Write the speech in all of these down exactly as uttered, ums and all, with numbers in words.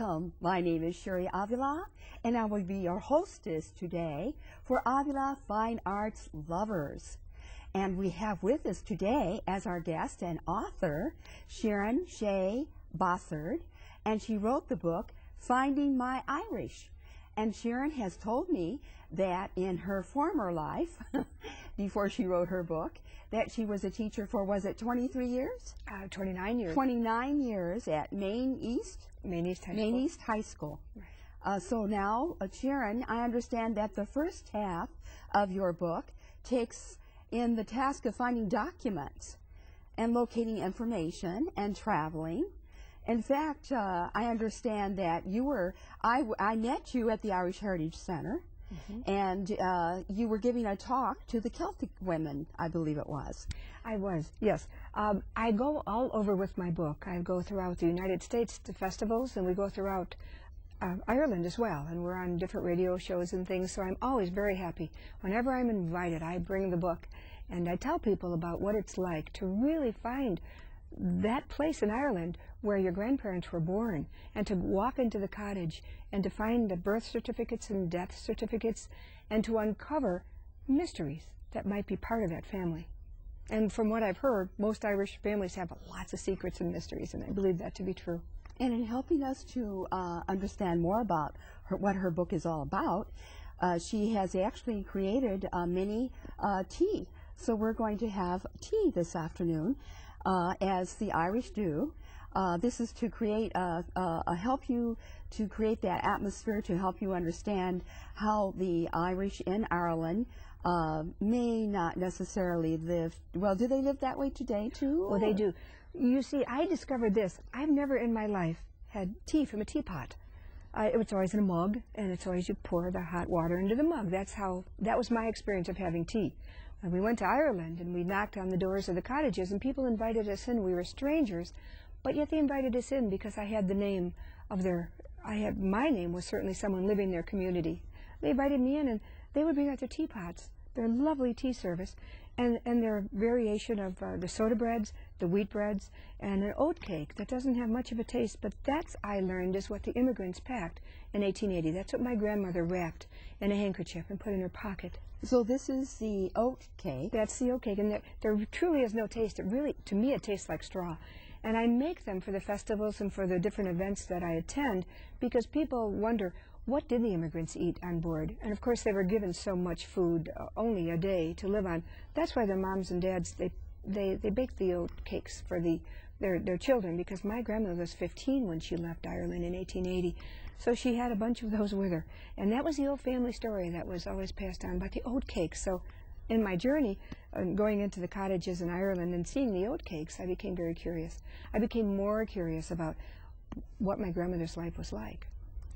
Welcome. My name is Sherry Avila, and I will be your hostess today for Avila Fine Arts Lovers. And we have with us today as our guest and author, Sharon Shea Bossard, and she wrote the book, Finding My Irish. And Sharon has told me that in her former life, before she wrote her book, that she was a teacher for, was it twenty-three years? Uh, twenty-nine years. twenty-nine years at Maine East? Maine East High School. Maine East High School. Right. Uh, so now, uh, Sharon, I understand that the first half of your book takes in the task of finding documents and locating information and traveling. In fact, uh, I understand that you were, I, I met you at the Irish Heritage Center. Mm-hmm. And uh, you were giving a talk to the Celtic women, I believe it was. I was, yes. Um, I go all over with my book. I go throughout the United States to festivals, and we go throughout uh, Ireland as well, and we're on different radio shows and things, so I'm always very happy. Whenever I'm invited, I bring the book, and I tell people about what it's like to really find that place in Ireland where your grandparents were born, and to walk into the cottage and to find the birth certificates and death certificates, and to uncover mysteries that might be part of that family. And from what I've heard, most Irish families have lots of secrets and mysteries, and I believe that to be true. And in helping us to uh, understand more about her, what her book is all about, uh, she has actually created a mini uh, tea. So we're going to have tea this afternoon, uh, as the Irish do. Uh, this is to create a, a, a help you to create that atmosphere to help you understand how the Irish in Ireland uh, may not necessarily live, well, do they live that way today too? Well, they do. You see, I discovered this. I've never in my life had tea from a teapot. Uh, it was always in a mug, and it's always you pour the hot water into the mug. That's how, that was my experience of having tea. And we went to Ireland, and we knocked on the doors of the cottages, and people invited us in. We were strangers. But yet they invited us in because I had the name of their, I had, my name was certainly someone living in their community. They invited me in, and they would bring out their teapots, their lovely tea service, and, and their variation of uh, the soda breads, the wheat breads, and an oat cake that doesn't have much of a taste, but that's, I learned, is what the immigrants packed in eighteen eighty. That's what my grandmother wrapped in a handkerchief and put in her pocket. So this is the oat cake? That's the oat cake, and there, there truly is no taste. It really, to me, it tastes like straw. And I make them for the festivals and for the different events that I attend, because people wonder, what did the immigrants eat on board? And of course they were given so much food, uh, only a day to live on. That's why their moms and dads, they, they, they baked the oat cakes for the, their, their children, because my grandmother was fifteen when she left Ireland in eighteen eighty. So she had a bunch of those with her. And that was the old family story that was always passed on about the oat cakes. So in my journey, uh, going into the cottages in Ireland and seeing the oat cakes, I became very curious. I became more curious about what my grandmother's life was like.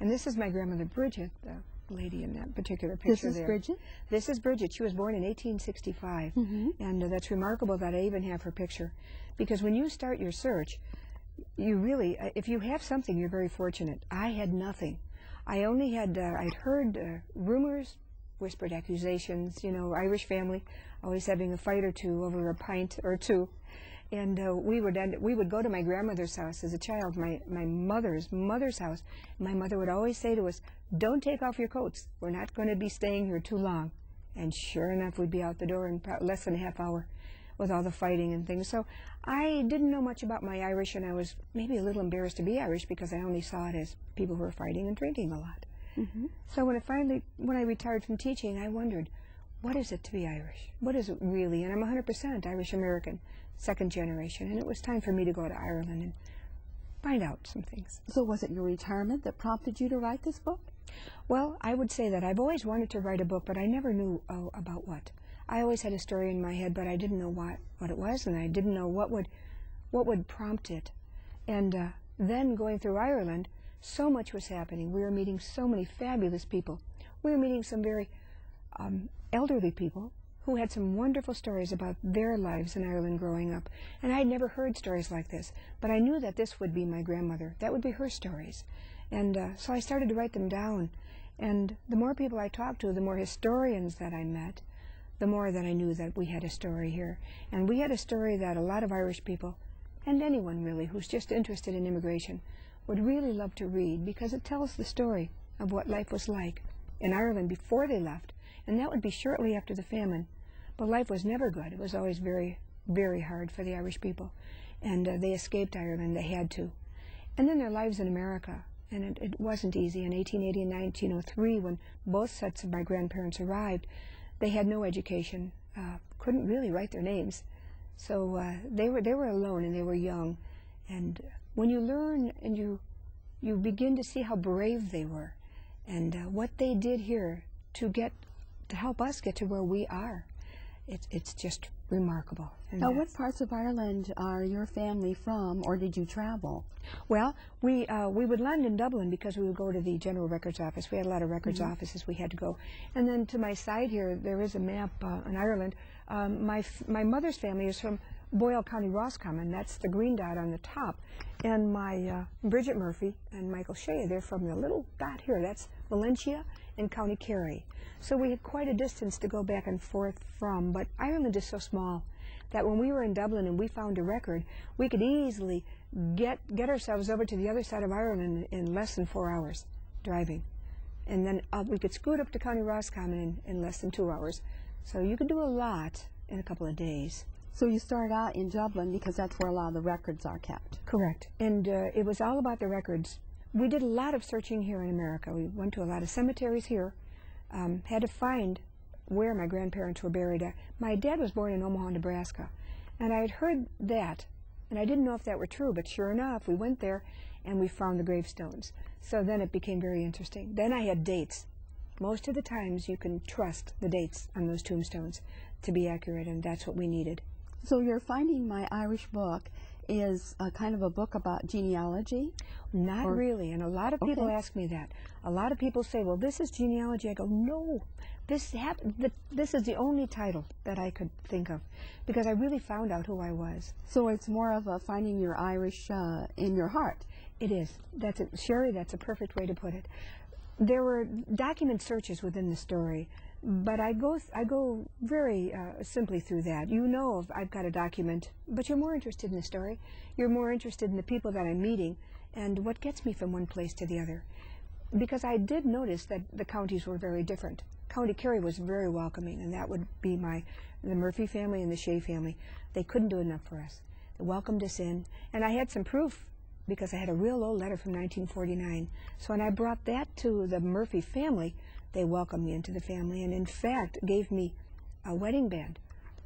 And this is my grandmother, Bridget, the lady in that particular picture there. This is Bridget? This is Bridget. She was born in eighteen sixty-five. Mm-hmm. And uh, that's remarkable that I even have her picture. Because when you start your search, you really, uh, if you have something, you're very fortunate. I had nothing. I only had, uh, I'd heard uh, rumors, whispered accusations, you know, Irish family, always having a fight or two over a pint or two. And uh, we, would end, we would go to my grandmother's house as a child, my, my mother's mother's house. My mother would always say to us, don't take off your coats. We're not going to be staying here too long. And sure enough, we'd be out the door in less than a half hour with all the fighting and things. So I didn't know much about my Irish, and I was maybe a little embarrassed to be Irish because I only saw it as people who were fighting and drinking a lot. Mm-hmm. So when I finally, when I retired from teaching, I wondered, what is it to be Irish? What is it really? And I'm one hundred percent Irish-American, second generation, and it was time for me to go to Ireland and find out some things. So was it your retirement that prompted you to write this book? Well, I would say that I've always wanted to write a book, but I never knew oh, about what. I always had a story in my head, but I didn't know what, what it was, and I didn't know what would, what would prompt it. And uh, then going through Ireland, so much was happening. We were meeting so many fabulous people. We were meeting some very um, elderly people who had some wonderful stories about their lives in Ireland growing up. And I had never heard stories like this, but I knew that this would be my grandmother. That would be her stories. And uh, so I started to write them down. And the more people I talked to, the more historians that I met, the more that I knew that we had a story here. And we had a story that a lot of Irish people, and anyone really who's just interested in immigration, would really love to read because it tells the story of what life was like in Ireland before they left, and that would be shortly after the famine. But life was never good. It was always very, very hard for the Irish people, and uh, they escaped Ireland. They had to. And then their lives in America, and it, it wasn't easy. In eighteen eighty and nineteen oh three, when both sets of my grandparents arrived, they had no education, uh, couldn't really write their names. So uh, they were they were alone, and they were young. And when you learn and you you begin to see how brave they were, and uh, what they did here to get to help us get to where we are, it's it's just remarkable. And now, what parts of Ireland are your family from, or did you travel? Well, we uh, we would land in Dublin because we would go to the General Records Office. We had a lot of records mm-hmm. offices we had to go, and then to my side here there is a map uh, in Ireland. Um, my f my mother's family is from Boyle County Roscommon. That's the green dot on the top, and my uh, Bridget Murphy and Michael Shea, they're from the little dot here. That's Valentia and County Kerry. So we had quite a distance to go back and forth from, but Ireland is so small that when we were in Dublin and we found a record, we could easily get get ourselves over to the other side of Ireland in, in less than four hours driving, and then uh, we could scoot up to County Roscommon in, in less than two hours. So you could do a lot in a couple of days. So you started out in Dublin because that's where a lot of the records are kept. Correct. And uh, it was all about the records. We did a lot of searching here in America. We went to a lot of cemeteries here, um, had to find where my grandparents were buried. Uh, my dad was born in Omaha, Nebraska, and I had heard that, and I didn't know if that were true, but sure enough, we went there and we found the gravestones. So then it became very interesting. Then I had dates. Most of the times you can trust the dates on those tombstones to be accurate, and that's what we needed. So your Finding My Irish book is a kind of a book about genealogy? Not or really, and a lot of people okay. ask me that. A lot of people say, well, this is genealogy. I go, no, this, hap th this is the only title that I could think of, because I really found out who I was. So it's more of a finding your Irish uh, in your heart. It is. That's a, Sherry, that's a perfect way to put it. There were document searches within the story, but I go th I go very uh, simply through that. You know, if I've got a document, but you're more interested in the story. You're more interested in the people that I'm meeting and what gets me from one place to the other. Because I did notice that the counties were very different. County Kerry was very welcoming, and that would be my the Murphy family and the Shea family. They couldn't do enough for us. They welcomed us in, and I had some proof, because I had a real old letter from nineteen forty-nine. So when I brought that to the Murphy family, they welcomed me into the family, and in fact gave me a wedding band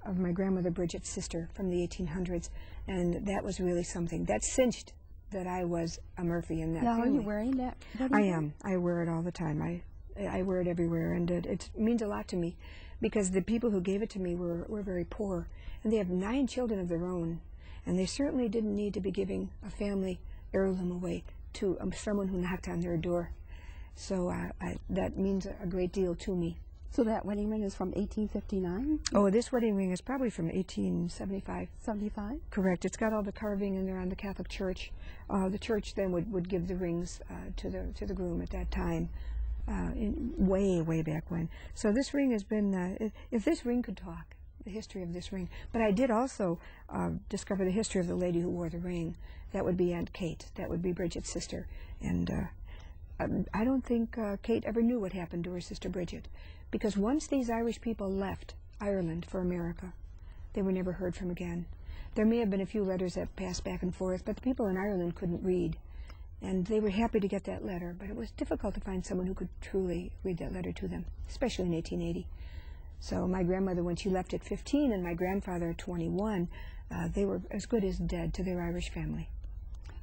of my grandmother Bridget's sister from the eighteen hundreds, and that was really something. That cinched that I was a Murphy in that now, family. Now, are you wearing that? I am. I wear it all the time. I I wear it everywhere, and it, it means a lot to me, because the people who gave it to me were, were very poor, and they have nine children of their own, and they certainly didn't need to be giving a family heirloom away to um, someone who knocked on their door. So uh, I, that means a great deal to me. So that wedding ring is from eighteen fifty-nine? Oh, this wedding ring is probably from eighteen seventy-five. seventy-five? Correct. It's got all the carving in there on the Catholic Church. Uh, the church then would, would give the rings uh, to the to the groom at that time, uh, in, way, way back when. So this ring has been, uh, if this ring could talk, the history of this ring. But I did also uh, discover the history of the lady who wore the ring. That would be Aunt Kate. That would be Bridget's sister. And uh, I don't think uh, Kate ever knew what happened to her sister Bridget, because once these Irish people left Ireland for America, they were never heard from again. There may have been a few letters that passed back and forth, but the people in Ireland couldn't read, and they were happy to get that letter, but it was difficult to find someone who could truly read that letter to them, especially in eighteen eighty. So my grandmother, when she left at fifteen, and my grandfather at twenty-one, uh, they were as good as dead to their Irish family.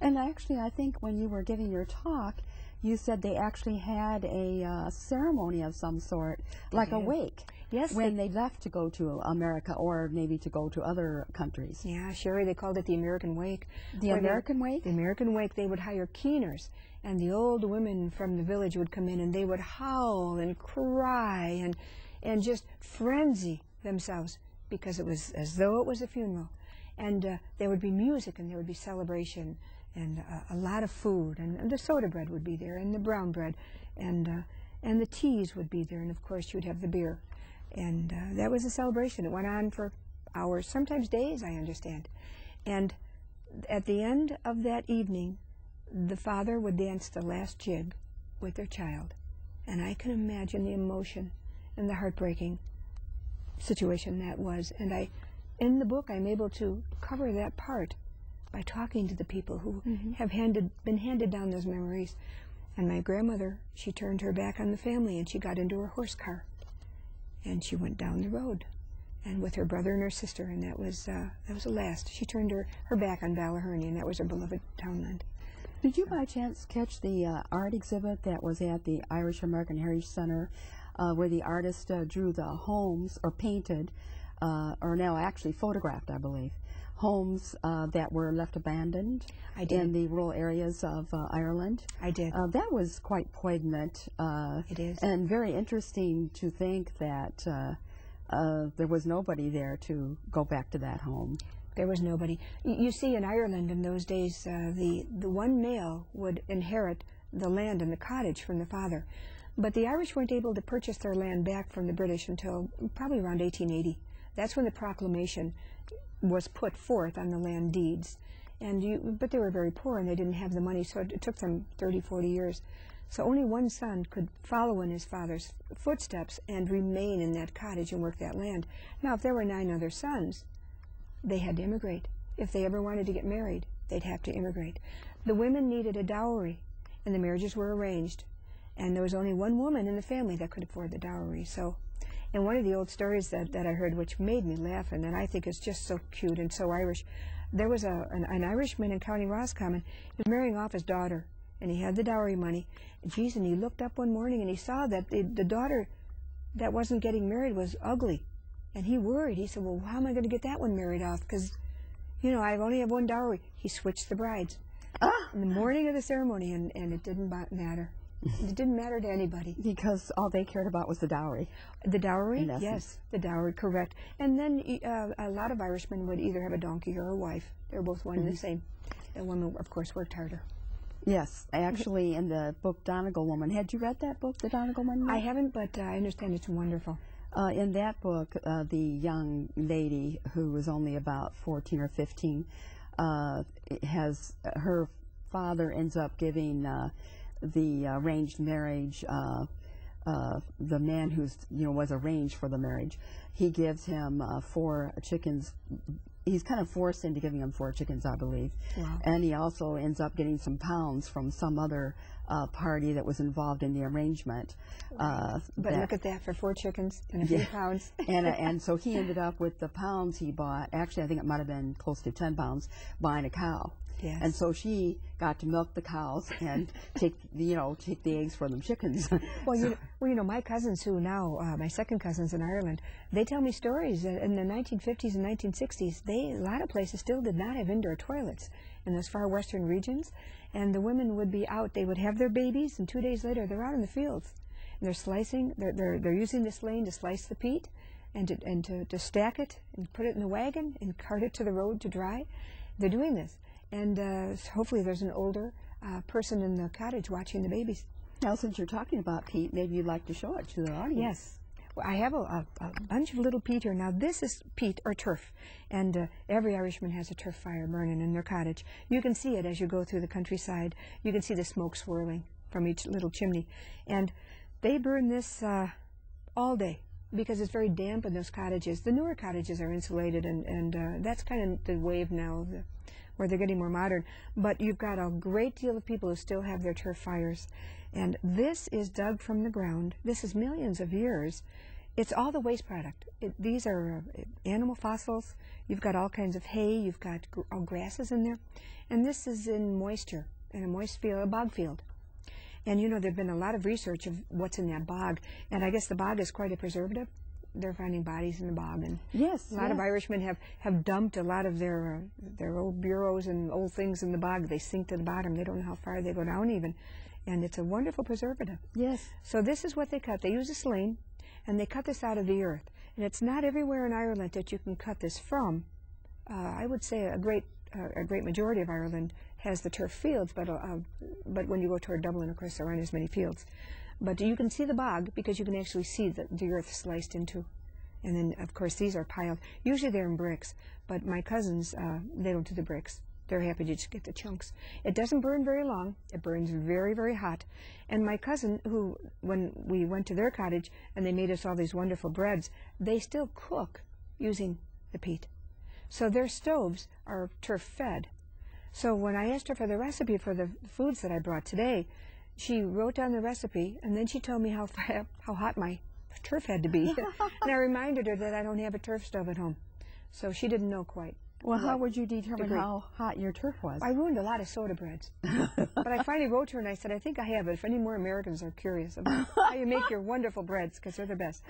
And actually, I think when you were giving your talk, you said they actually had a uh, ceremony of some sort, like yeah. a wake, yes, when they, they left to go to America, or maybe to go to other countries. Yeah, Sherry, they called it the American Wake. The or American Wake? The American Wake. They would hire keeners, and the old women from the village would come in, and they would howl and cry and and just frenzy themselves, because it was as though it was a funeral. And uh, there would be music, and there would be celebration, and uh, a lot of food, and, and the soda bread would be there, and the brown bread, and uh, and the teas would be there, and of course you'd have the beer. And uh, that was a celebration. It went on for hours, sometimes days, I understand. And at the end of that evening, the father would dance the last jig with their child, and I can imagine the emotion and the heartbreaking situation that was. And I, in the book, I'm able to cover that part by talking to the people who mm-hmm. have handed, been handed down those memories. And my grandmother, she turned her back on the family, and she got into her horse car, and she went down the road, and with her brother and her sister, and that was uh, that was the last. She turned her, her back on Ballaherney, and that was her beloved townland. Did you by chance catch the uh, art exhibit that was at the Irish American Heritage Center, uh, where the artist uh, drew the homes, or painted, uh, or now actually photographed, I believe, homes uh, that were left abandoned I did. in the rural areas of uh, Ireland? I did. Uh, that was quite poignant. Uh, it is. And very interesting to think that uh, uh, there was nobody there to go back to that home. There was nobody. Y you see, in Ireland in those days, uh, the, the one male would inherit the land and the cottage from the father. But the Irish weren't able to purchase their land back from the British until probably around eighteen eighty. That's when the proclamation was put forth on the land deeds, and you, but they were very poor and they didn't have the money, so it, it took them thirty, forty years. So only one son could follow in his father's footsteps and remain in that cottage and work that land. Now, if there were nine other sons, they had to immigrate. If they ever wanted to get married, they'd have to immigrate. The women needed a dowry, and the marriages were arranged, and there was only one woman in the family that could afford the dowry. So. And one of the old stories that, that I heard, which made me laugh and that I think is just so cute and so Irish, there was a, an, an Irishman in County Roscommon. He was marrying off his daughter, and he had the dowry money. And geez, and he looked up one morning and he saw that the, the daughter that wasn't getting married was ugly. And he worried. He said, well, how am I going to get that one married off? Because, you know, I only have one dowry. He switched the brides ah. in the morning of the ceremony, and, and it didn't matter. It didn't matter to anybody. Because all they cared about was the dowry. The dowry? Yes, the dowry, correct. And then uh, a lot of Irishmen would either have a donkey or a wife. They were both one mm-hmm. and the same. The woman, of course, worked harder. Yes, actually in the book Donegal Woman. Had you read that book, The Donegal Woman? I haven't, but uh, I understand it's wonderful. Uh, in that book, uh, the young lady who was only about fourteen or fifteen, uh, has her father ends up giving... Uh, the uh, arranged marriage, uh, uh, the man who's, you know, was arranged for the marriage, he gives him uh, four chickens. He's kind of forced into giving him four chickens, I believe. Wow. And he also ends up getting some pounds from some other uh, party that was involved in the arrangement. Uh, but that, look at that, for four chickens and a yeah. few pounds. and, uh, and so he ended up with the pounds he bought, actually I think it might have been close to ten pounds, buying a cow. Yes. And so she got to milk the cows and take, you know, take the eggs for them chickens. Well, so. you know, well, you know, my cousins who now, uh, my second cousins in Ireland, they tell me stories that in the nineteen fifties and nineteen sixties, they, a lot of places still did not have indoor toilets in those far western regions. And the women would be out, they would have their babies, and two days later they're out in the fields. And they're slicing, they're, they're, they're using this lane to slice the peat and, to, and to, to stack it and put it in the wagon and cart it to the road to dry. They're doing this. And uh, hopefully there's an older uh, person in the cottage watching the babies. Now, since you're talking about peat, maybe you'd like to show it to the audience. Yes. Well, I have a, a, a bunch of little peat here. Now, this is peat or turf, and uh, every Irishman has a turf fire burning in their cottage. You can see it as you go through the countryside. You can see the smoke swirling from each little chimney. And they burn this uh, all day, because it's very damp in those cottages. The newer cottages are insulated, and, and uh, that's kind of the wave now, the, where they're getting more modern. But you've got a great deal of people who still have their turf fires. And this is dug from the ground. This is millions of years. It's all the waste product. It, these are uh, animal fossils. You've got all kinds of hay. You've got gr all grasses in there. And this is in moisture, in a moist field, a bog field. And you know, there've been a lot of research of what's in that bog, and I guess the bog is quite a preservative. They're finding bodies in the bog, and yes, a lot yeah. of Irishmen have, have dumped a lot of their uh, their old bureaus and old things in the bog. They sink to the bottom. They don't know how far they go down even, and it's a wonderful preservative. Yes. So this is what they cut. They use a sling, and they cut this out of the earth. And it's not everywhere in Ireland that you can cut this from. Uh, I would say a great uh, a great majority of Ireland has the turf fields, but, uh, but when you go toward Dublin, of course, there aren't as many fields. But you can see the bog, because you can actually see the, the earth sliced into. And then, of course, these are piled. Usually they're in bricks, but my cousins, uh, they don't do the bricks. They're happy to just get the chunks. It doesn't burn very long. It burns very, very hot. And my cousin, who, when we went to their cottage and they made us all these wonderful breads, they still cook using the peat. So their stoves are turf fed. So when I asked her for the recipe for the foods that I brought today, she wrote down the recipe, and then she told me how how hot my turf had to be. And I reminded her that I don't have a turf stove at home. So she didn't know quite. Well, how would you determine degree. how hot your turf was? I ruined a lot of soda breads. But I finally wrote to her and I said, I think I have it, if any more Americans are curious about how you make your wonderful breads, because they're the best.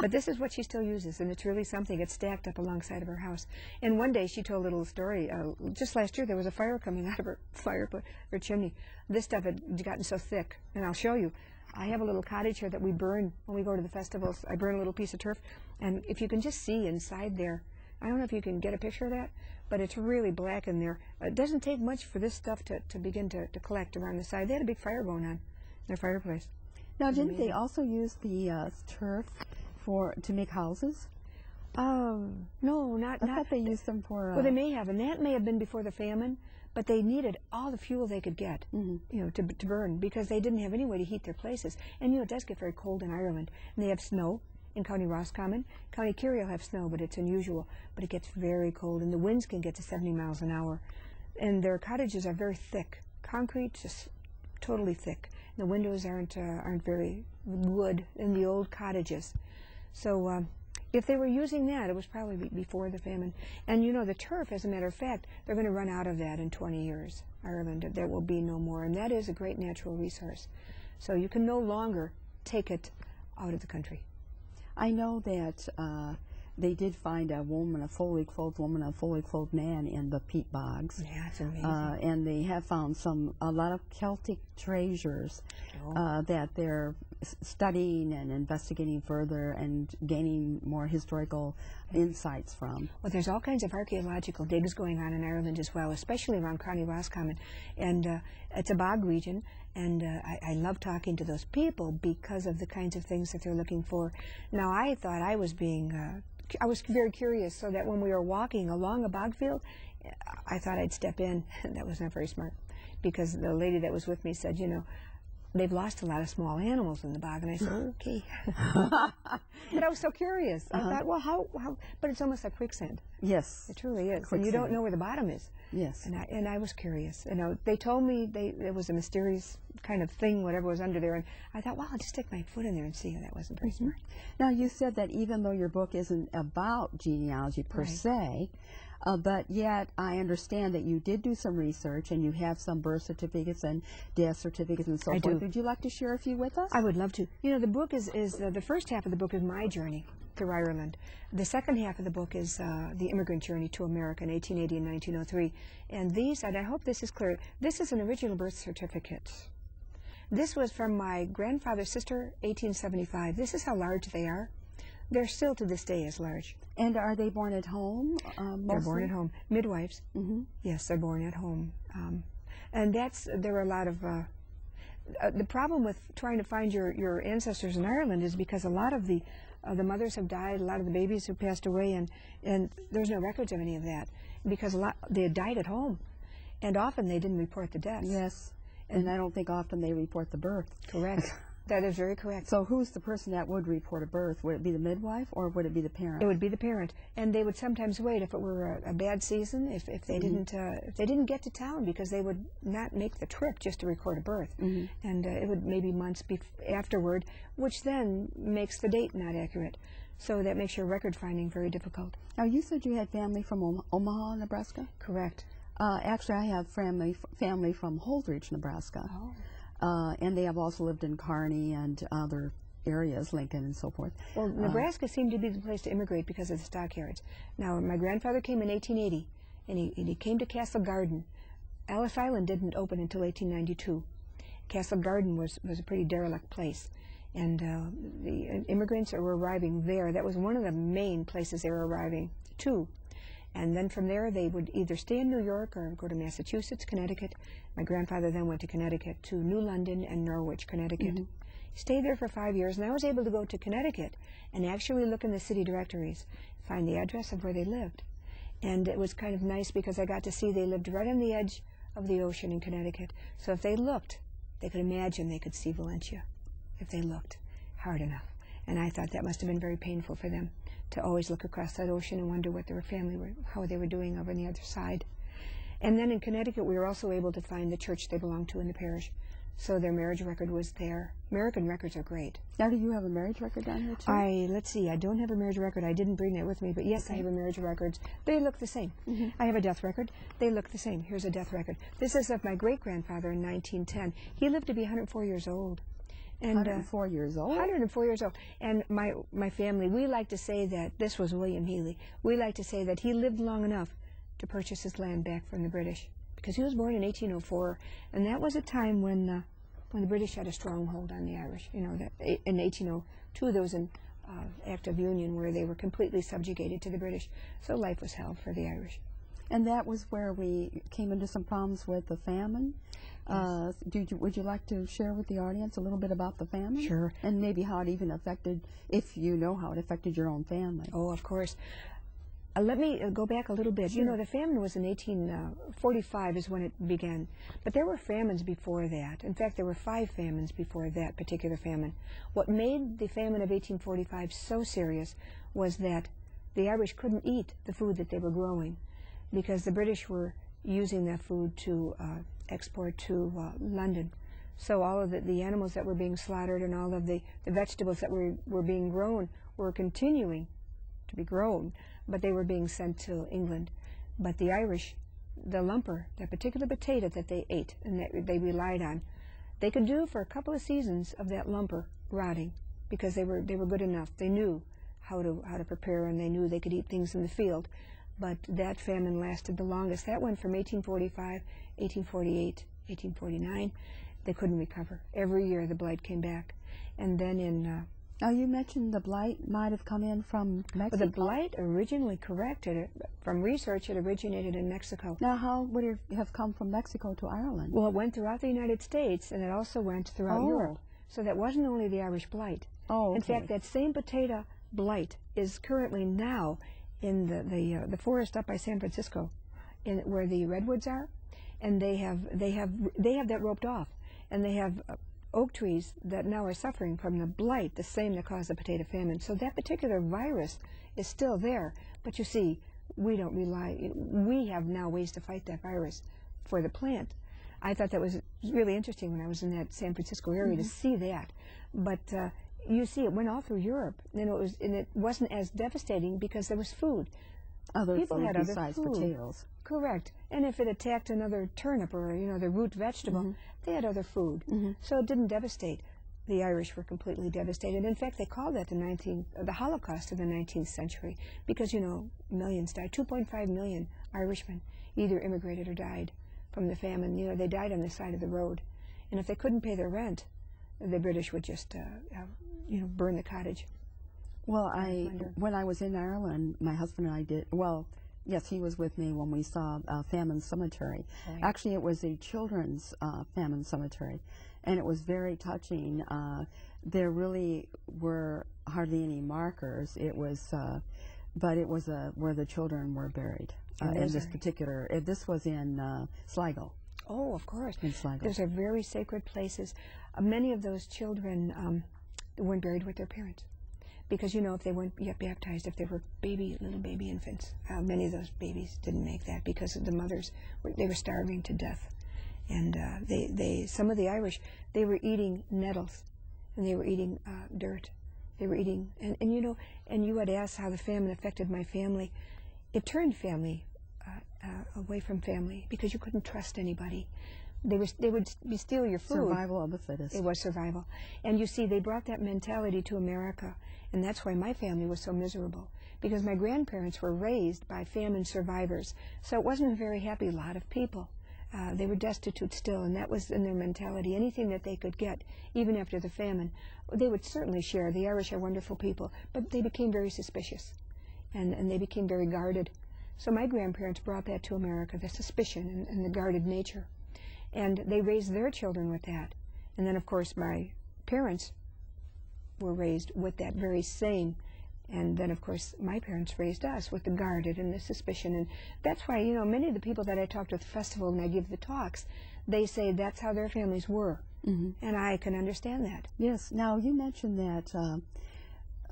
But this is what she still uses, and it's really something. It's stacked up alongside of her house. And one day she told a little story. Uh, just last year there was a fire coming out of her fire, her chimney. This stuff had gotten so thick, and I'll show you. I have a little cottage here that we burn when we go to the festivals. I burn a little piece of turf, and if you can just see inside there, I don't know if you can get a picture of that, but it's really black in there. It doesn't take much for this stuff to, to begin to, to collect around the side. They had a big fire going on in their fireplace. Now, didn't amazing. they also use the uh, turf for to make houses? Um, no, not... I not, thought they used them for... Uh, well, they may have, and that may have been before the famine, but they needed all the fuel they could get, mm-hmm. you know, to, to burn, because they didn't have any way to heat their places. And, you know, it does get very cold in Ireland, and they have snow. In County Roscommon, County Kerry will have snow, but it's unusual. But it gets very cold, and the winds can get to seventy miles an hour. And their cottages are very thick, concrete, just totally thick. And the windows aren't uh, aren't very wood in the old cottages. So um, if they were using that, it was probably be before the famine. And you know, the turf, as a matter of fact, they're going to run out of that in twenty years. Ireland, there will be no more, and that is a great natural resource. So you can no longer take it out of the country. I know that uh, they did find a woman, a fully clothed woman, a fully clothed man in the peat bogs. Yeah, that's amazing. Uh, and they have found some a lot of Celtic treasures oh. uh, that they're studying and investigating further and gaining more historical insights from. Well, there's all kinds of archaeological digs going on in Ireland as well, especially around County Roscommon, and uh, it's a bog region. And uh, I, I love talking to those people because of the kinds of things that they're looking for. Now, I thought I was being, uh, I was very curious, so that when we were walking along a bog field, I thought I'd step in. That was not very smart, because the lady that was with me said, you know, they've lost a lot of small animals in the bog. And I said, okay. But I was so curious. Uh-huh. I thought, well, how, how? But it's almost like quicksand. Yes. It truly is. Quicksand. And you don't know where the bottom is. Yes. And I, and I was curious. You know, they told me they, it was a mysterious kind of thing, whatever was under there. And I thought, well, I'll just stick my foot in there and see. And that wasn't very smart. Now, you said that even though your book isn't about genealogy per right. se, Uh, but yet, I understand that you did do some research, and you have some birth certificates and death certificates and so I forth. Do. Would you like to share a few with us? I would love to. You know, the book is, is uh, the first half of the book is my journey through Ireland. The second half of the book is uh, the immigrant journey to America in eighteen eighty and nineteen oh three. And these, and I hope this is clear, this is an original birth certificate. This was from my grandfather's sister, eighteen seventy-five. This is how large they are. They're still to this day as large. And are they born at home? Um, they're born at home. Midwives. Mm-hmm. Yes, they're born at home. Um, and that's, there are a lot of, uh, uh, the problem with trying to find your, your ancestors in Ireland is because a lot of the, uh, the mothers have died, a lot of the babies have passed away, and, and there's no records of any of that, because a lot, they had died at home. And often they didn't report the deaths. Yes, and, and I don't think often they report the birth. Correct. That is very correct. So who's the person that would report a birth? Would it be the midwife, or would it be the parent? It would be the parent, and they would sometimes wait if it were a, a bad season, if, if they mm-hmm. didn't uh, if they didn't get to town, because they would not make the trip just to record a birth, mm-hmm. and uh, it would maybe months bef afterward, which then makes the date not accurate. So that makes your record finding very difficult. Now, you said you had family from Om Omaha, Nebraska. Correct. Uh, actually, I have family family from Holdrege, Nebraska. Oh. Uh, and they have also lived in Kearney and other areas, Lincoln and so forth. Well, Nebraska uh, seemed to be the place to immigrate because of the stockyards. Now, my grandfather came in eighteen eighty, and he, and he came to Castle Garden. Ellis Island didn't open until eighteen ninety-two. Castle Garden was, was a pretty derelict place, and uh, the immigrants were arriving there. That was one of the main places they were arriving to. And then from there, they would either stay in New York or go to Massachusetts, Connecticut. My grandfather then went to Connecticut, to New London and Norwich, Connecticut. Mm-hmm. He stayed there for five years, and I was able to go to Connecticut and actually look in the city directories, find the address of where they lived. And it was kind of nice because I got to see they lived right on the edge of the ocean in Connecticut. So if they looked, they could imagine they could see Valentia, if they looked hard enough. And I thought that must have been very painful for them, to always look across that ocean and wonder what their family were, how they were doing over on the other side. And then in Connecticut, we were also able to find the church they belonged to in the parish. So their marriage record was there. American records are great. Now, do you have a marriage record down here, too? I, let's see, I don't have a marriage record. I didn't bring that with me, but yes, okay. I have a marriage record. They look the same. Mm-hmm. I have a death record. They look the same. Here's a death record. This is of my great-grandfather in nineteen ten. He lived to be one hundred four years old. And, one hundred four uh, years old? one hundred four years old. And my, my family, we like to say that, this was William Healy, we like to say that he lived long enough to purchase his land back from the British, because he was born in eighteen oh four, and that was a time when uh, when the British had a stronghold on the Irish. You know, that in eighteen oh two there was an uh, Act of Union where they were completely subjugated to the British, so life was hell for the Irish. And that was where we came into some problems with the famine. Yes. Uh, do you, would you like to share with the audience a little bit about the famine? Sure. And maybe how it even affected, if you know how it affected your own family. Oh, of course. Uh, let me uh, go back a little bit. Sure. You know, the famine was in eighteen forty-five is when it began, but there were famines before that. In fact, there were five famines before that particular famine. What made the famine of eighteen forty-five so serious was that the Irish couldn't eat the food that they were growing, because the British were using that food to uh, export to uh, London. So all of the, the animals that were being slaughtered and all of the, the vegetables that were, were being grown were continuing to be grown, but they were being sent to England. But the Irish, the lumper, that particular potato that they ate and that they relied on, they could do for a couple of seasons of that lumper rotting, because they were, they were good enough. They knew how to, how to prepare, and they knew they could eat things in the field. But that famine lasted the longest. That went from eighteen forty-five, eighteen forty-eight, eighteen forty-nine. They couldn't recover. Every year the blight came back. And then in... Uh, now you mentioned the blight might have come in from Mexico. Well, the blight originally, correct, it, from research, it originated in Mexico. Now how would it have come from Mexico to Ireland? Well, it went throughout the United States, and it also went throughout oh. Europe. So that wasn't only the Irish blight. Oh, okay. In fact, that same potato blight is currently now in the the, uh, the forest up by San Francisco, in where the redwoods are, and they have they have they have that roped off, and they have uh, oak trees that now are suffering from the blight, the same that caused the potato famine. So that particular virus is still there, but you see, we don't rely. We have now ways to fight that virus for the plant. I thought that was really interesting when I was in that San Francisco area, mm-hmm. to see that, but. Uh, You see, it went all through Europe, and it, was, and it wasn't as devastating because there was food. Other People food had other besides food. potatoes. Correct. And if it attacked another turnip or, you know, the root vegetable, mm-hmm. they had other food. Mm-hmm. So it didn't devastate. The Irish were completely devastated. In fact, they called that the, nineteenth, uh, the Holocaust of the nineteenth century, because, you know, millions died. two point five million Irishmen either immigrated or died from the famine. You know, they died on the side of the road. And if they couldn't pay their rent, the British would just, uh, uh, you know, burn the cottage. Well, I, I when I was in Ireland, my husband and I did, well, yes, he was with me when we saw uh, Famine Cemetery. Right. Actually, it was a children's uh, famine cemetery, and it was very touching. Uh, there really were hardly any markers. It was, uh, but it was uh, where the children were buried uh, in this particular, uh, this was in uh, Sligo. Oh, of course. In Sligo. Those are very sacred places. Uh, many of those children um, weren't buried with their parents, because, you know, if they weren't yet baptized, if they were baby, little baby infants, uh, many of those babies didn't make that because the mothers, were, they were starving to death. And uh, they, they, some of the Irish, they were eating nettles, and they were eating uh, dirt. They were eating, and, and you know, and you had asked how the famine affected my family. It turned family Uh, away from family, because you couldn't trust anybody. They, were, they would be steal your food. Survival of the fittest. It was survival. And you see, they brought that mentality to America, and that's why my family was so miserable, because my grandparents were raised by famine survivors, so it wasn't a very happy lot of people. Uh, they were destitute still, and that was in their mentality. Anything that they could get, even after the famine, they would certainly share. The Irish are wonderful people, but they became very suspicious, and, and they became very guarded. So my grandparents brought that to America, the suspicion and, and the guarded nature. And they raised their children with that. And then, of course, my parents were raised with that very same And then, of course, my parents raised us with the guarded and the suspicion. And that's why, you know, many of the people that I talk to at the festival and I give the talks, they say that's how their families were. Mm-hmm. And I can understand that. Yes. Now, you mentioned that uh,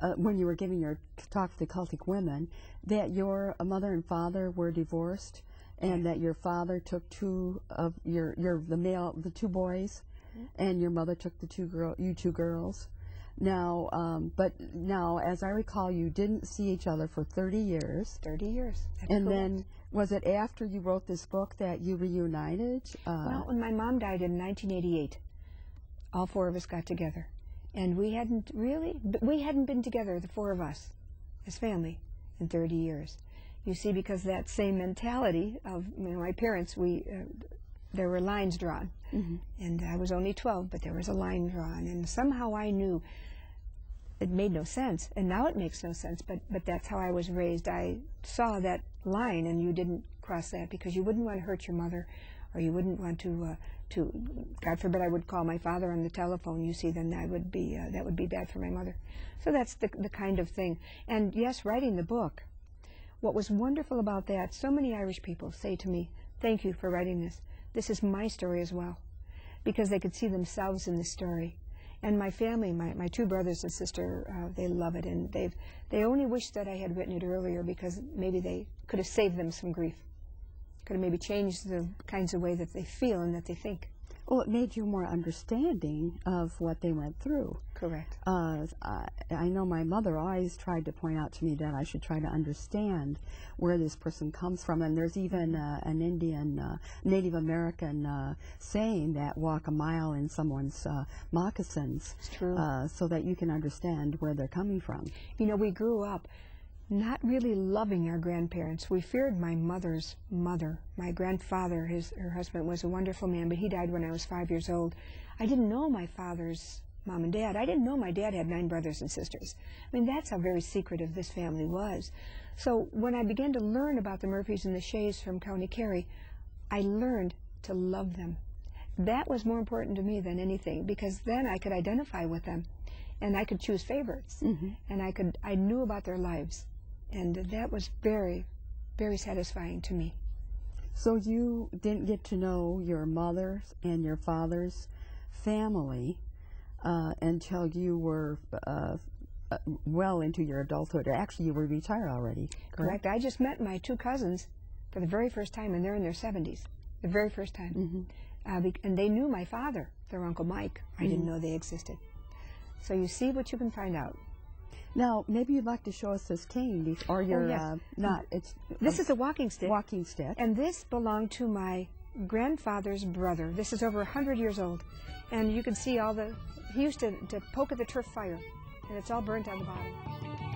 uh, when you were giving your talk to Celtic women, that your mother and father were divorced and that your father took two of your, your the male, the two boys, mm-hmm. and your mother took the two girl, you two girls. Now, um, but now, as I recall, you didn't see each other for thirty years. thirty years. That's and correct. Then, was it after you wrote this book that you reunited? Uh, well, when my mom died in nineteen eighty-eight, all four of us got together. And we hadn't really, we hadn't been together, the four of us, as family, in thirty years. You see, because that same mentality of, you know, my parents, we... Uh, there were lines drawn, mm-hmm. and I was only twelve, but there was a line drawn, and somehow I knew it made no sense, and now it makes no sense, but, but that's how I was raised. I saw that line, and you didn't cross that because you wouldn't want to hurt your mother, or you wouldn't want to, uh, to God forbid I would call my father on the telephone, you see, then that would be, uh, that would be bad for my mother. So that's the, the kind of thing. And yes, writing the book, what was wonderful about that, so many Irish people say to me, thank you for writing this. This is my story as well, because they could see themselves in the story. And my family, my, my two brothers and sister, uh, they love it, and they've, they only wish that I had written it earlier because maybe they could have saved them some grief, could have maybe changed the kinds of way that they feel and that they think. Well, it made you more understanding of what they went through. Correct. Uh, I, I know my mother always tried to point out to me that I should try to understand where this person comes from. And there's even uh, an Indian, uh, Native American uh, saying that walk a mile in someone's uh, moccasins. It's true. Uh, so that you can understand where they're coming from. You know, we grew up not really loving our grandparents. We feared my mother's mother. My grandfather, his, her husband, was a wonderful man, but he died when I was five years old. I didn't know my father's mom and dad. I didn't know my dad had nine brothers and sisters. I mean, that's how very secretive this family was. So when I began to learn about the Murphys and the Shays from County Kerry, I learned to love them. That was more important to me than anything, because then I could identify with them, and I could choose favorites, mm-hmm. and I, could, I knew about their lives. And that was very, very satisfying to me. So you didn't get to know your mother's and your father's family uh, until you were uh, well into your adulthood. Or actually, you were retired already. Correct? Correct. I just met my two cousins for the very first time, and they're in their seventies, the very first time. Mm-hmm. uh, and they knew my father, their Uncle Mike. I mm-hmm. didn't know they existed. So you see what you can find out. Now, maybe you'd like to show us this cane, or your, oh, yes. uh, not, it's... This um, is a walking stick. Walking stick. And this belonged to my grandfather's brother. This is over one hundred years old. And you can see all the, he used to, to poke at the turf fire, and it's all burnt on the bottom.